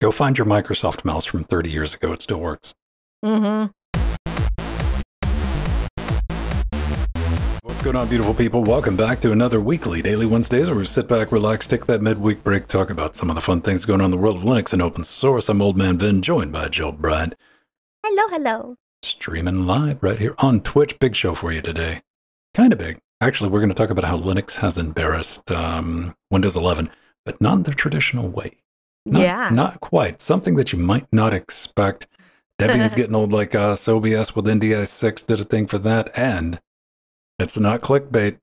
Go find your Microsoft mouse from 30 years ago. It still works. Mm-hmm. What's going on, beautiful people? Welcome back to another weekly Daily Wednesdays where we sit back, relax, take that midweek break, talk about some of the fun things going on in the world of Linux and open source. I'm Old Man Vin, joined by Jill Bryant. Hello, hello. Streaming live right here on Twitch. Big show for you today. Kind of big. Actually, we're going to talk about how Linux has embarrassed Windows 11, but not in the traditional way. Not quite. Something that you might not expect. Debian's getting old like us. OBS with NDI 6 did a thing for that. And it's not clickbait.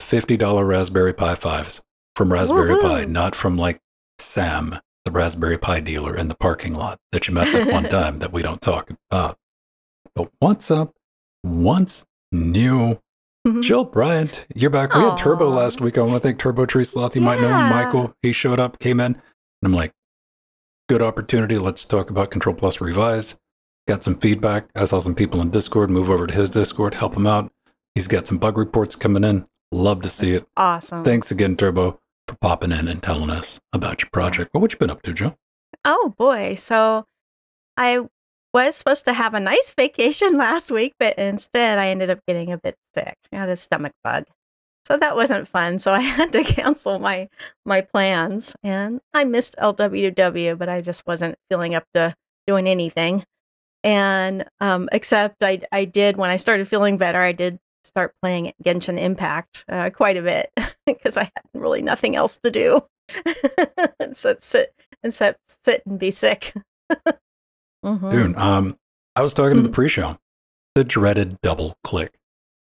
$50 Raspberry Pi 5s from Raspberry Pi, not from like Sam, the Raspberry Pi dealer in the parking lot that you met that one time that we don't talk about. But what's up? What's new? Jill Bryant, you're back. Aww. We had Turbo last week on, I think, Turbo Tree Sloth. You might know him, Michael. He showed up, came in, and I'm like, good opportunity. Let's talk about Control Plus Revise. Got some feedback. I saw some people in Discord move over to his Discord, help him out. He's got some bug reports coming in. Love to see it. Awesome. Thanks again, Turbo, for popping in and telling us about your project. Well, what you been up to, Jill? Oh, boy. So I was supposed to have a nice vacation last week, but instead I ended up getting a bit sick. I had a stomach bug. So that wasn't fun. So I had to cancel my plans. And I missed LWDW, but I just wasn't feeling up to doing anything. And except I did, when I started feeling better, I did start playing Genshin Impact quite a bit because I had really nothing else to do except sit and be sick. Dude, I was talking to the pre-show, the dreaded double click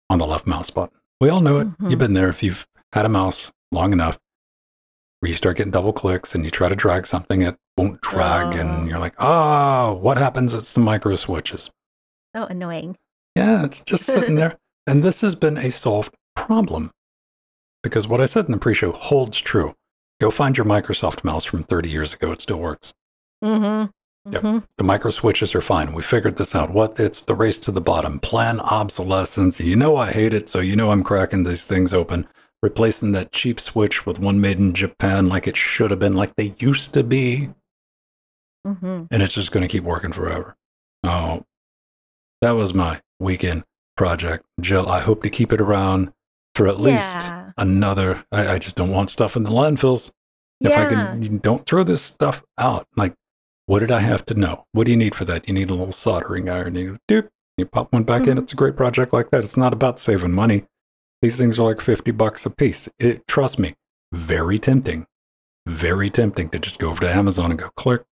on the left mouse button. We all know it. You've been there if you've had a mouse long enough where you start getting double clicks and you try to drag something, it won't drag. And you're like, oh, what happens? It's the micro switches. So annoying. Yeah, it's just sitting there. And this has been a solved problem because what I said in the pre-show holds true. Go find your Microsoft mouse from 30 years ago. It still works. Yep. The micro switches are fine. We figured this out. What? It's the race to the bottom. Plan obsolescence. You know I hate it, so you know I'm cracking these things open. Replacing that cheap switch with one made in Japan like it should have been, like they used to be. And it's just going to keep working forever. Oh, that was my weekend project. Jill, I hope to keep it around for at least another. I just don't want stuff in the landfills. If I can, don't throw this stuff out. Like, what did I have to know? What do you need for that? You need a little soldering iron. You pop one back in. It's a great project like that. It's not about saving money. These things are like $50 a piece. It, trust me, very tempting. Very tempting to just go over to Amazon and go click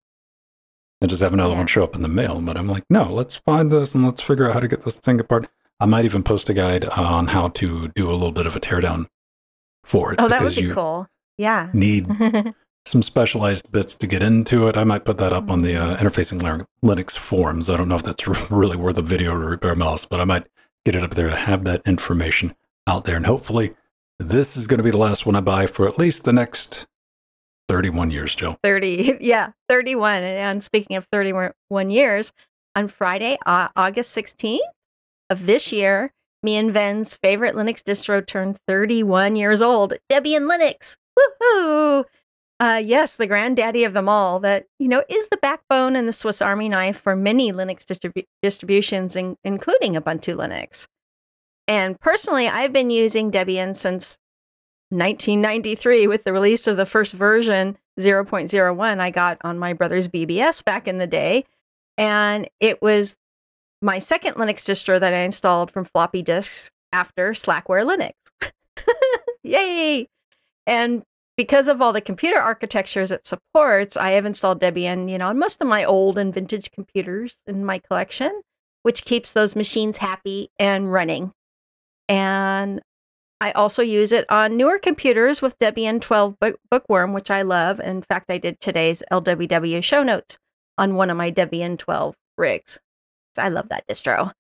and just have another one show up in the mail. But I'm like, no, let's find this and let's figure out how to get this thing apart. I might even post a guide on how to do a little bit of a teardown for it. Oh, that would be cool. Yeah. Need some specialized bits to get into it. I might put that up on the interfacing Linux forums. I don't know if that's really worth a video to repair mouse, but I might get it up there to have that information out there. And hopefully this is going to be the last one I buy for at least the next 31 years, Jill. 31. And speaking of 31 years, on Friday, August 16th of this year, me and Ven's favorite Linux distro turned 31 years old. Debian Linux. Woohoo! Yes, the granddaddy of them all that, you know, is the backbone and the Swiss Army knife for many Linux distributions, including Ubuntu Linux. And personally, I've been using Debian since 1993 with the release of the first version 0.01 I got on my brother's BBS back in the day. And it was my second Linux distro that I installed from floppy disks after Slackware Linux. Yay! And because of all the computer architectures it supports, I have installed Debian, you know, on most of my old and vintage computers in my collection, which keeps those machines happy and running. And I also use it on newer computers with Debian 12 Bookworm, which I love. In fact, I did today's LWW show notes on one of my Debian 12 rigs. I love that distro.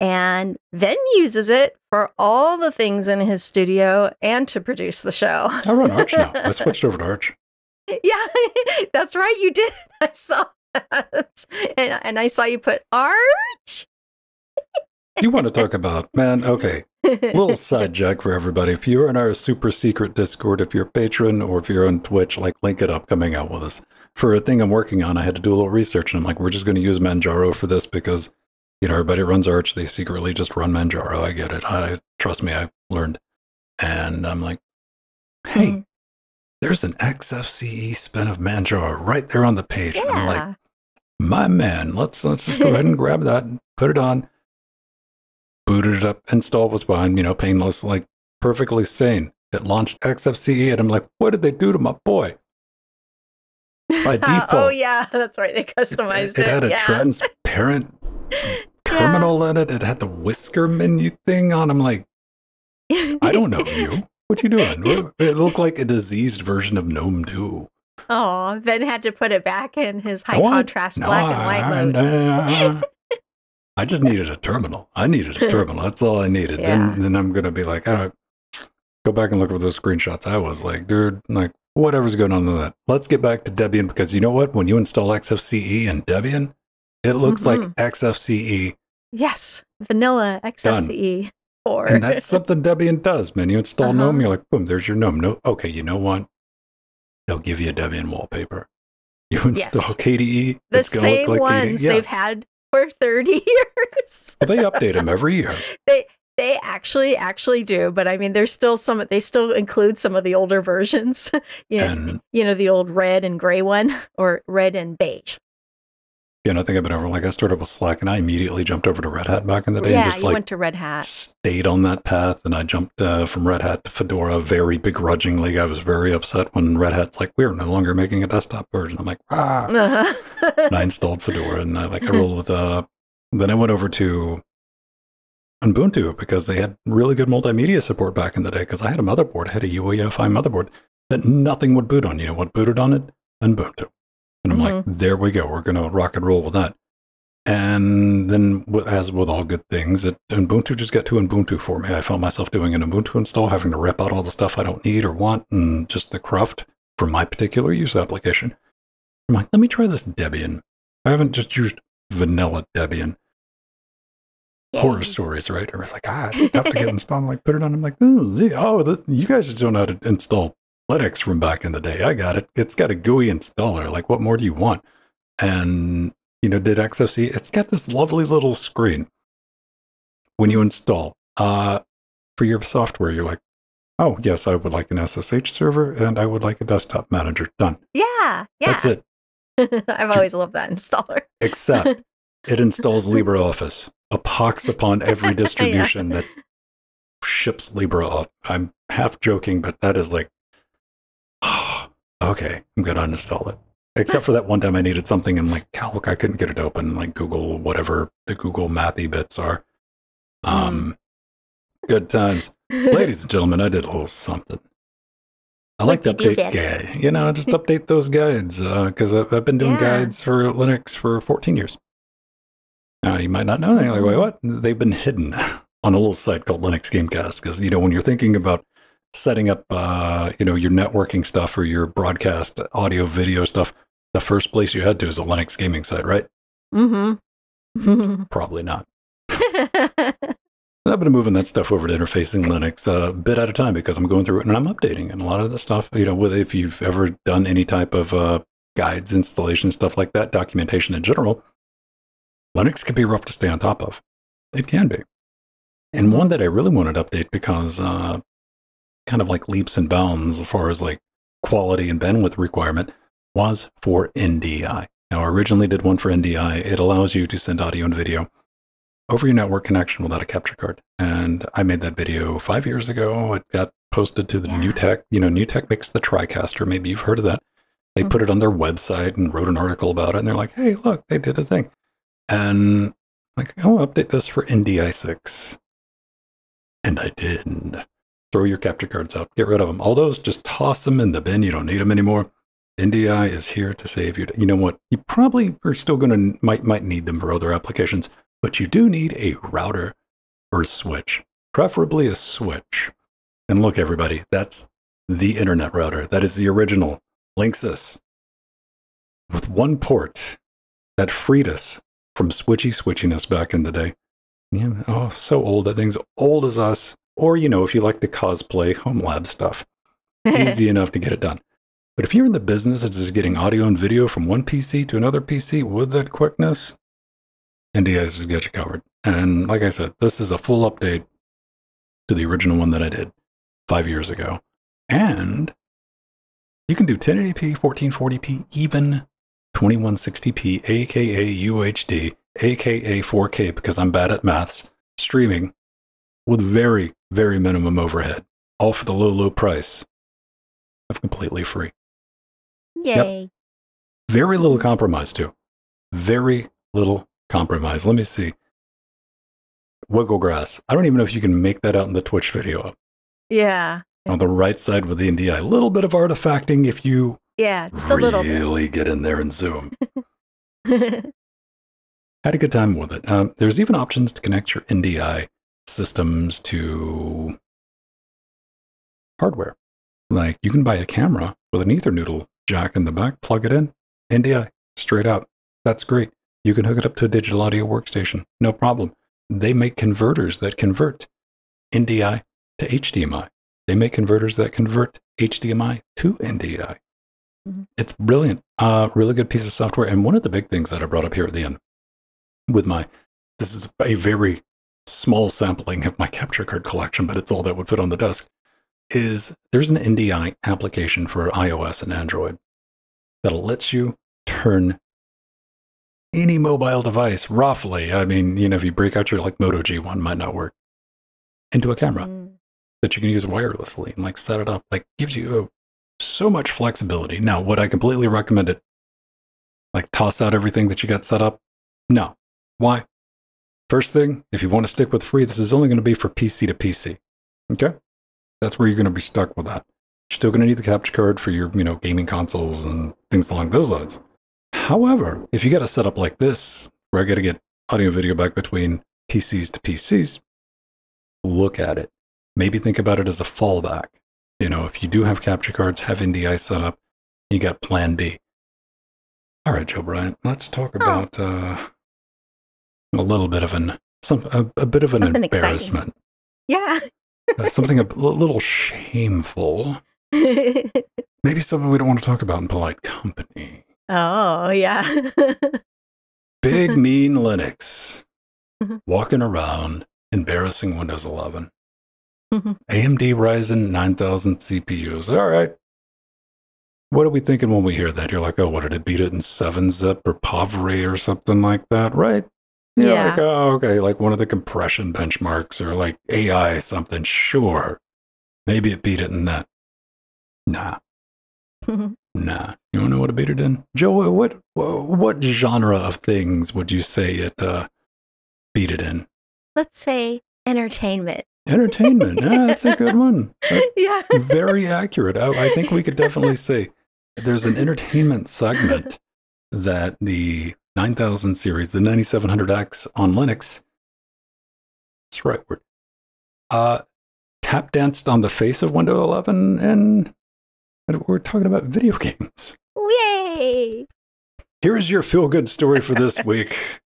And Ven uses it for all the things in his studio and to produce the show. I run Arch now. I switched over to Arch. Yeah, that's right. You did. I saw that. And I saw you put Arch. You want to talk about, man, okay. Little side joke for everybody. If you're in our super secret Discord, if you're a patron or if you're on Twitch, like link it up, come hang out with us. for a thing I'm working on, I had to do a little research, and I'm like, we're just going to use Manjaro for this because, you know, everybody runs Arch. They secretly just run Manjaro. I get it. Trust me, I learned. And I'm like, hey, there's an XFCE spin of Manjaro right there on the page. Yeah. And I'm like, my man, let's just go ahead and grab that and put it on. Booted it up. Install was fine, you know, painless, like perfectly sane. It launched XFCE, and I'm like, what did they do to my boy? By default. Oh, yeah, that's right. They customized it. It had a transparent terminal in it. It had the whisker menu thing on. I'm like, I don't know you. What you doing? It looked like a diseased version of Gnome 2. Oh, Ben had to put it back in his high contrast black and white mode. I just needed a terminal. That's all I needed. Yeah. Then I'm going to be like, I don't go back and look for those screenshots. I was like, dude, like, whatever's going on with that. Let's get back to Debian, because you know what? When you install XFCE in Debian, it looks like XFCE. Yes. Vanilla XFCE. Or... And that's something Debian does, man. You install GNOME, you're like, boom, there's your GNOME. No, okay, you know what? They'll give you a Debian wallpaper. You install KDE, the it's going to look like ones KDE. They've had for 30 years. Well, they update them every year. They actually do, but I mean, there's still some. They still include some of the older versions, you know, the old red and gray one, or red and beige. Yeah, and I think I've been over. Like, I started with Slack, and I immediately jumped over to Red Hat back in the day. Yeah, and just, like, went to Red Hat, stayed on that path, and I jumped from Red Hat to Fedora very begrudgingly. I was very upset when Red Hat's like, we're no longer making a desktop version. I'm like, ah. And I installed Fedora, and I rolled with. Then I went over to Ubuntu, because they had really good multimedia support back in the day, because I had a motherboard, I had a UEFI motherboard that nothing would boot on. You know what booted on it? Ubuntu. And I'm like, there we go. We're going to rock and roll with that. And then, as with all good things, Ubuntu just got too Ubuntu for me. I found myself doing an Ubuntu install, having to rip out all the stuff I don't need or want, and just the cruft for my particular use application. I'm like, let me try this Debian. I haven't just used vanilla Debian. Horror stories, right? Or it's like, I have to get installed. Like, put it on. I'm like, this, you guys just don't know how to install Linux from back in the day. I got it. It's got a GUI installer. Like, what more do you want? And, you know, did XFCE. It's got this lovely little screen when you install for your software. You're like, oh, yes, I would like an SSH server, and I would like a desktop manager. Done. Yeah. That's it. I've always loved that installer. Except it installs LibreOffice. A pox upon every distribution that ships LibreOffice. I'm half joking, but that is like, oh, okay, I'm going to uninstall it. Except for that one time I needed something and like Calc, I couldn't get it open. Like Google, whatever the Google mathy bits are. Good times. Ladies and gentlemen, I did a little something. I like to update guides. You know, just update those guides because I've been doing guides for Linux for 14 years. Now, you might not know that. You're like, wait, what? They've been hidden on a little site called Linux Gamecast, because, you know, when you're thinking about setting up, you know, your networking stuff or your broadcast audio, video stuff, the first place you head to is a Linux gaming site, right? Mm-hmm. Probably not. I've been moving that stuff over to interfacing Linux a bit at a time, because I'm going through it and I'm updating. And a lot of the stuff, you know, if you've ever done any type of guides, installation, stuff like that, documentation in general, Linux can be rough to stay on top of. It can be. And one that I really wanted to update, because kind of like leaps and bounds as far as like quality and bandwidth requirement, was for NDI. Now, I originally did one for NDI. It allows you to send audio and video over your network connection without a capture card. And I made that video 5 years ago. It got posted to the New Tech. You know, New Tech makes the TriCaster. Maybe you've heard of that. They put it on their website and wrote an article about it. And they're like, hey, look, they did a thing. And like, I want to update this for NDI 6. And I didn't. Throw your capture cards out. Get rid of them. All those, just toss them in the bin. You don't need them anymore. NDI is here to save you. You know what? You probably are still going to, might need them for other applications, but you do need a router or a switch, preferably a switch. And look, everybody, that's the internet router. That is the original Linksys with one port that freed us from switchiness back in the day. Yeah, oh, so old. That thing's old as us. Or, you know, if you like to cosplay home lab stuff, easy enough to get it done. But if you're in the business of just getting audio and video from one PC to another PC with that quickness, NDI's has got you covered. And like I said, this is a full update to the original one that I did 5 years ago. And you can do 1080p, 1440p, even 2160p, aka UHD, aka 4K, because I'm bad at maths, streaming with very, very minimum overhead, all for the low, low price of completely free. Yay. Yep. Very little compromise, too. Very little compromise. Let me see. Wigglegrass. I don't even know if you can make that out in the Twitch video up. Yeah. On the right side with the NDI. A little bit of artifacting if you just really get in there and zoom. Had a good time with it. There's even options to connect your NDI systems to hardware. Like, you can buy a camera with an Ethernoodle jack in the back, plug it in, NDI, straight out. That's great. You can hook it up to a digital audio workstation. No problem. They make converters that convert NDI to HDMI. They make converters that convert HDMI to NDI. Mm-hmm. It's brilliant. Really good piece of software. And one of the big things that I brought up here at the end with my, this is a very small sampling of my capture card collection, but it's all that would fit on the desk, is there's an NDI application for iOS and Android that lets you turn any mobile device, roughly, I mean, you know, if you break out your, like, Moto G1 might not work, into a camera that you can use wirelessly and, like, set it up. Like, gives you so much flexibility. Now, would I completely recommend it? Like, toss out everything that you got set up? No. Why? First thing, if you want to stick with free, this is only going to be for PC to PC. Okay? That's where you're going to be stuck with that. You're still going to need the capture card for your, you know, gaming consoles and things along those lines. However, if you got a setup like this, where I got to get audio and video back between PCs to PCs, look at it. Maybe think about it as a fallback. You know, if you do have capture cards, have NDI set up, you got plan B. All right, Jill Bryant, let's talk about a little bit of an, a bit of an something embarrassment. Exciting. Yeah. Something a little shameful. Maybe something we don't want to talk about in polite company. Oh, yeah. Big, mean Linux. Walking around, embarrassing Windows 11. AMD Ryzen 9000 CPUs. All right. What are we thinking when we hear that? You're like, oh, what, did it beat it in 7-zip or Pavre or something like that, right? You're like, oh, okay, like one of the compression benchmarks or like AI something, sure. Maybe it beat it in that. Nah. Nah. You want to know what it beat it in? Joe, what genre of things would you say it beat it in? Let's say entertainment. Entertainment. Yeah, that's a good one. Yeah. Very accurate. I think we could definitely say there's an entertainment segment that the 9000 series, the 9700X on Linux, it's rightward, tap danced on the face of Windows 11, and we're talking about video games. Yay! Here's your feel-good story for this week.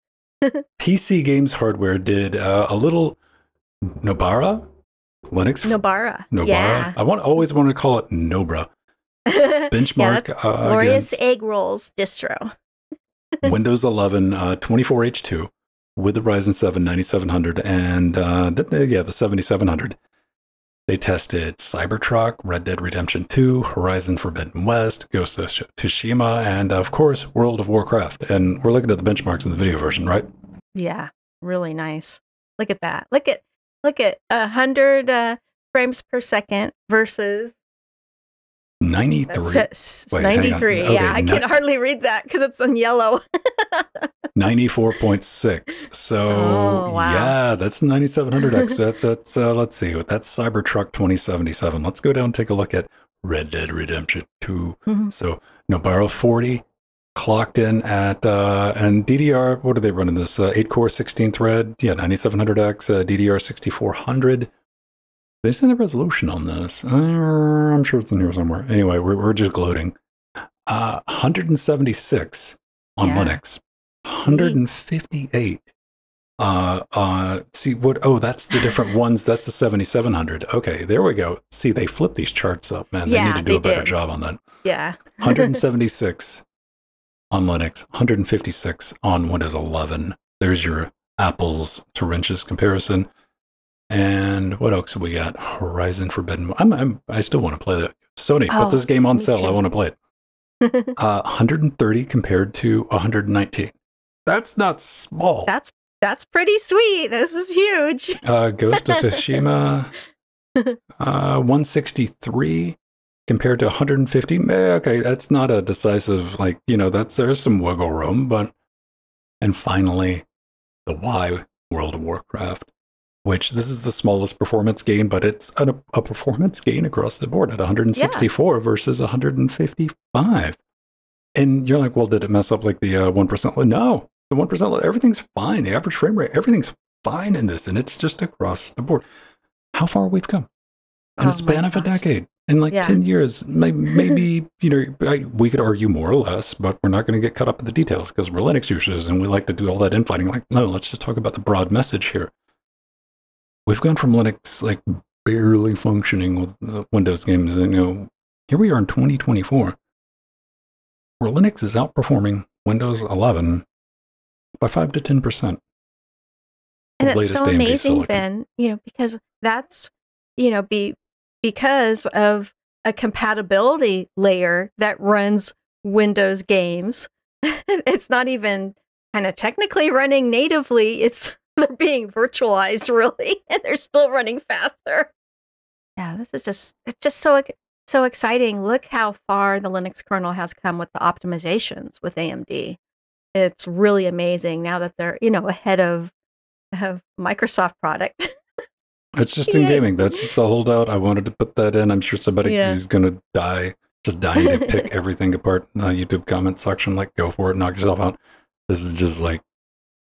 PC Games Hardware did a little Nobara Linux. Nobara. Nobara. Yeah. I always want to call it Nobra. Benchmark. Yeah, Glorious Egg Rolls distro. Windows 11 24H2 with the Ryzen 7 9700 and the 7700. They tested Cybertruck, Red Dead Redemption 2, Horizon Forbidden West, Ghost of Tsushima, and of course, World of Warcraft. And we're looking at the benchmarks in the video version, right? Yeah, really nice. Look at that. Look at 100 frames per second versus 93. Wait, 93. Okay, yeah, I can hardly read that because it's on yellow. 94.6. So, oh, wow. Yeah, that's 9700X. That's let's see. That's Cybertruck 2077. Let's go down and take a look at Red Dead Redemption 2. Mm-hmm. So, Nobara 40 clocked in at, and DDR, what are they running this? 8-core, 16-thread. Yeah, 9700X, DDR 6400. They sent a resolution on this. I'm sure it's in here somewhere. Anyway, we're just gloating. 176 on Linux. 158 See what? Oh, that's the different ones. That's the 7700. Okay, there we go. See, they flipped these charts up, man. Yeah, they need to do a better job on that. Yeah. 176 on Linux, 156 on Windows 11. There's your apples to wrenches comparison. And what else have we got? Horizon Forbidden. I still want to play that. Sony, put this game on sale. Too. I want to play it. 130 compared to 119. That's not small. That's pretty sweet. This is huge. Ghost of Tsushima, 163 compared to 150. Okay, that's not a decisive, like, you know, there's some wiggle room. But, and finally, the Y, World of Warcraft, which this is the smallest performance gain, but it's a performance gain across the board at 164 versus 155. And you're like, well, did it mess up like the 1%? No. The 1%, everything's fine. The average frame rate, everything's fine in this, and it's just across the board. How far we've come in a span of a decade, in like 10 years, maybe you know, we could argue more or less, but we're not going to get caught up in the details because we're Linux users and we like to do all that infighting. Like, no, let's just talk about the broad message here. We've gone from Linux like barely functioning with the Windows games, and you know, here we are in 2024, where Linux is outperforming Windows 11. By 5 to 10%. And it's so amazing, Ben, you know, because that's, you know, because of a compatibility layer that runs Windows games. It's not even kind of technically running natively. They're being virtualized, really, and they're still running faster. Yeah, this is just so exciting. Look how far the Linux kernel has come with the optimizations with AMD. It's really amazing now that they're, you know, ahead of Microsoft product. It's just in gaming. That's just a holdout. I wanted to put that in. I'm sure somebody is going to die, just dying to pick everything apart in the YouTube comment section. Like, go for it. Knock yourself out. This is just like,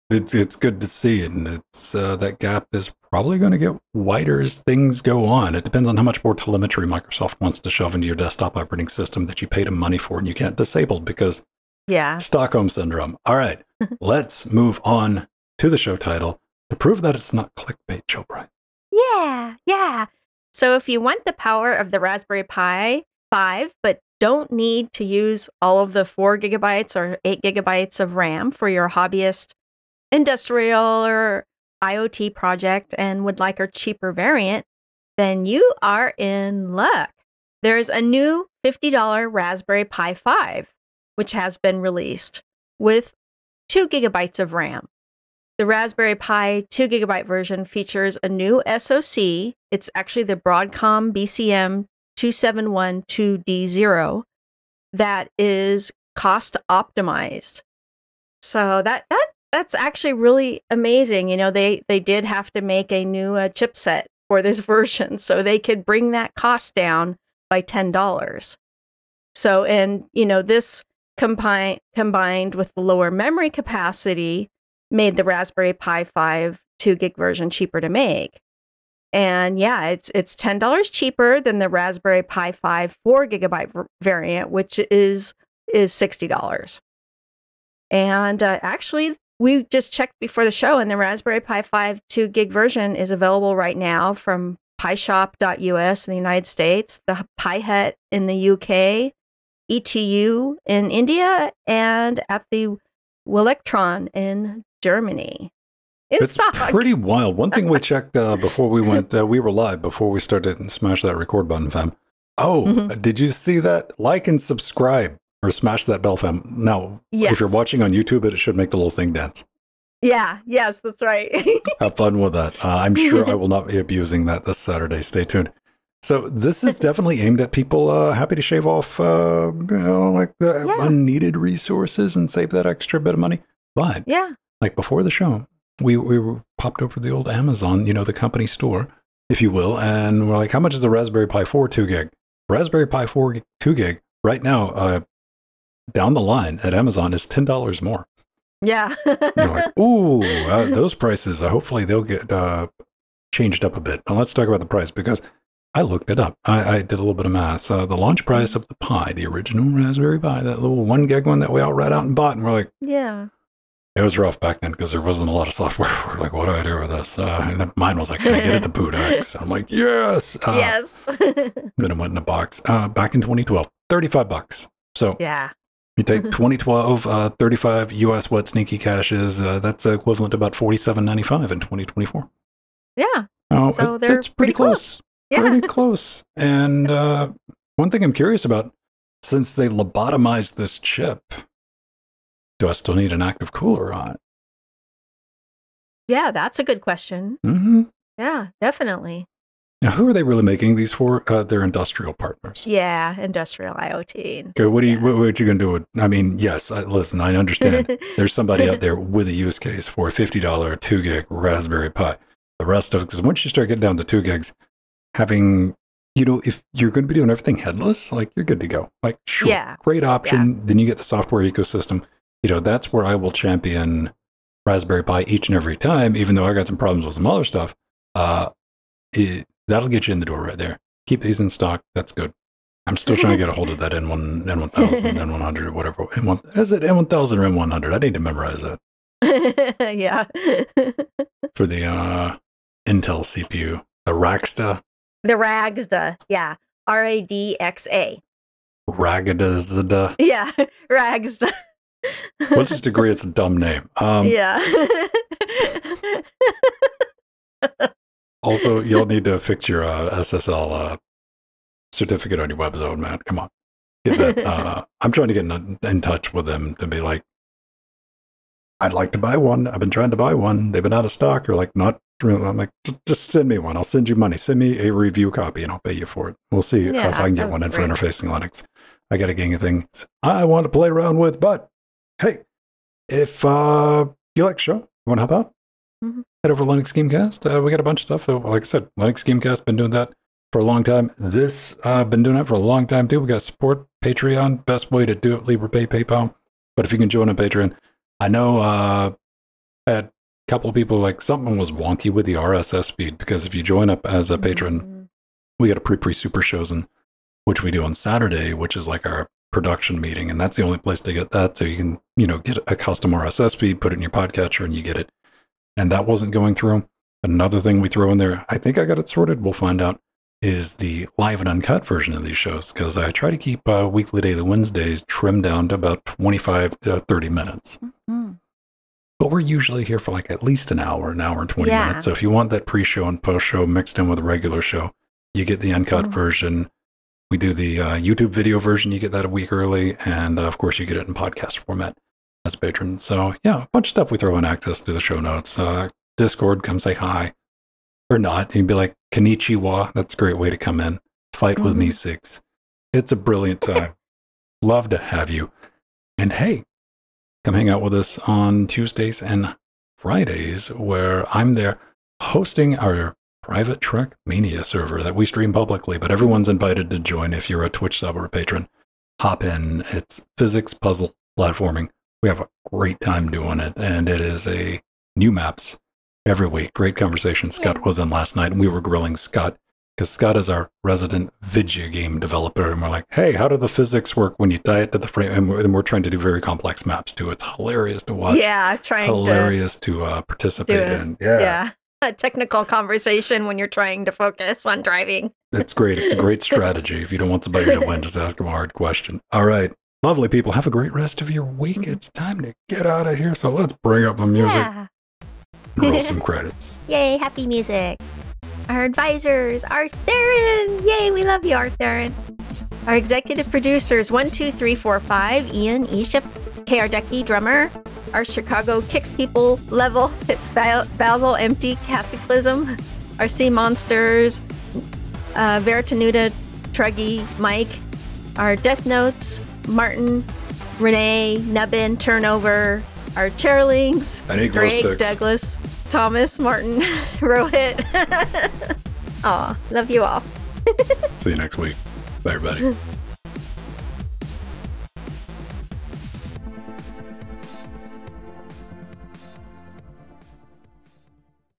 it's good to see. And it's, that gap is probably going to get wider as things go on. It depends on how much more telemetry Microsoft wants to shove into your desktop operating system that you paid them money for and you can't disable because... Yeah. Stockholm Syndrome. All right, let's move on to the show title to prove that it's not clickbait, Jill Bryant. Yeah, yeah. So if you want the power of the Raspberry Pi 5, but don't need to use all of the 4 gigabytes or 8 gigabytes of RAM for your hobbyist, industrial, or IoT project and would like a cheaper variant, then you are in luck. There's a new $50 Raspberry Pi 5. Which has been released with 2 gigabytes of RAM. The Raspberry Pi 2 gigabyte version features a new SoC. It's actually the Broadcom BCM 2712D0 that is cost optimized. So that's actually really amazing. You know, they did have to make a new chipset for this version so they could bring that cost down by $10. So, and you know, this combined with the lower memory capacity made the Raspberry Pi 5 2 gig version cheaper to make. And yeah, it's $10 cheaper than the Raspberry Pi 5 4 gigabyte variant, which is $60. And actually, we just checked before the show, and the Raspberry Pi 5 2 gig version is available right now from PiShop.us in the United States, the Pi Hut in the UK, ETU in India, and at the Wellectron in Germany. It's pretty wild. One thing we checked before we went, we were live before we started and smashed that record button, fam. Oh, did you see that? Like and subscribe or smash that bell, fam. Now, if you're watching on YouTube, it should make the little thing dance. Yeah, yes, that's right. Have fun with that. I'm sure I will not be abusing that this Saturday. Stay tuned. So this is definitely aimed at people happy to shave off you know, like the unneeded resources and save that extra bit of money. But like before the show, we popped over the old Amazon, you know, the company store, if you will, and we're like, how much is a Raspberry Pi 4 2 gig? Raspberry Pi 4 2 gig right now down the line at Amazon is $10 more. Yeah. You're like, ooh, those prices, hopefully they'll get changed up a bit. And let's talk about the price because I looked it up. I did a little bit of math. The launch price of the Pi, the original Raspberry Pi, that little 1 gig one that we all ran out and bought, and we're like, It was rough back then because there wasn't a lot of software for it. Like, what do I do with this? And mine was like, can I get it to BootX? I'm like, yes. Yes. Then it went in a box back in 2012, $35. So yeah, you take 2012, 35 US wet sneaky caches. That's equivalent to about $47.95 in 2024. Yeah. Oh, so that's pretty close. Yeah. Pretty close. And one thing I'm curious about, since they lobotomized this chip, do I still need an active cooler on it? Yeah, that's a good question. Mm-hmm. Yeah, definitely. Now, who are they really making these for? They're industrial partners. Yeah, industrial IoT. Okay, what are you going to do with, I mean, yes, listen, I understand. There's somebody out there with a use case for a $50 2-gig Raspberry Pi. The rest of it, because once you start getting down to 2 gigs, having, you know, if you're going to be doing everything headless, like, you're good to go. Like, sure, yeah. Great option. Yeah. Then you get the software ecosystem. You know, that's where I will champion Raspberry Pi each and every time, even though I got some problems with some other stuff. That'll get you in the door right there. Keep these in stock. That's good. I'm still trying to get a hold of that N1, N1000, N100, or whatever. N1, is it N1000 or N100? I need to memorize that. Yeah. For the Intel CPU. The Raxda. The Raxda. Yeah. R-A-D-X-A. Ragadazda. Yeah. Raxda. Let's just agree it's a dumb name. Yeah. Also, you'll need to fix your SSL certificate on your web zone, man. Come on. Get that. I'm trying to get in touch with them to be like, I'd like to buy one. I've been trying to buy one. They've been out of stock. Or like, not really. I'm like, just send me one. I'll send you money. Send me a review copy and I'll pay you for it. We'll see if I can get one in for interfacing Linux. I got a gang of things I want to play around with, but hey, if you like the show, you want to help out, head over to Linux Gamecast. We got a bunch of stuff. Like I said, Linux Gamecast, been doing that for a long time. This, been doing that for a long time too. We got support, Patreon, best way to do it, LibrePay, PayPal. But if you can join on Patreon, I know I had a couple of people, like, something was wonky with the RSS feed, because if you join up as a patron, we got a pre-super shows and which we do on Saturday, which is like our production meeting. And that's the only place to get that. So you can, you know, get a custom RSS feed, put it in your podcatcher, and you get it. And that wasn't going through. Another thing we throw in there, I think I got it sorted, we'll find out, is the live and uncut version of these shows. Because I try to keep weekly daily Wednesdays trimmed down to about 25 to 30 minutes. But we're usually here for like at least an hour and 20 minutes. So if you want that pre-show and post-show mixed in with a regular show, you get the uncut version. We do the YouTube video version. You get that a week early. And of course, you get it in podcast format as a patron. So yeah, a bunch of stuff we throw in, access to the show notes. Discord, come say hi. Or not. You can be like, konnichiwa. That's a great way to come in. Fight with me, Six. It's a brilliant time. Love to have you. And hey, come hang out with us on Tuesdays and Fridays, where I'm there hosting our Private Trek Mania server that we stream publicly, but everyone's invited to join if you're a Twitch sub or a patron. Hop in. It's physics, puzzle, platforming. We have a great time doing it, and it is a new maps every week. Great conversation. Scott was in last night, and we were grilling Scott, because Scott is our resident video game developer, and we're like, hey, how do the physics work when you tie it to the frame? And we're trying to do very complex maps, too. It's hilarious to watch. Yeah, Hilarious to participate in. Yeah. A technical conversation when you're trying to focus on driving. It's great. It's a great strategy. If you don't want somebody to win, just ask them a hard question. All right. Lovely people. Have a great rest of your week. It's time to get out of here. So let's bring up the music. Yeah. Roll some credits. Yay. Happy music. Our advisors, Art Theron. Yay. We love you, Art Theron. Our executive producers, 1, 2, 3, 4, 5, Ian, Isha, K.R. Decky, drummer. Our Chicago Kicks people, Level, Basil, Empty, Cataclysm. Our Sea Monsters, Veritanuta, Truggy, Mike. Our Death Notes, Martin, Renee, Nubbin, Turnover. Our Chairlings, Greg, Douglas, Thomas, Martin, Rohit. Aw, love you all. See you next week. Bye, everybody.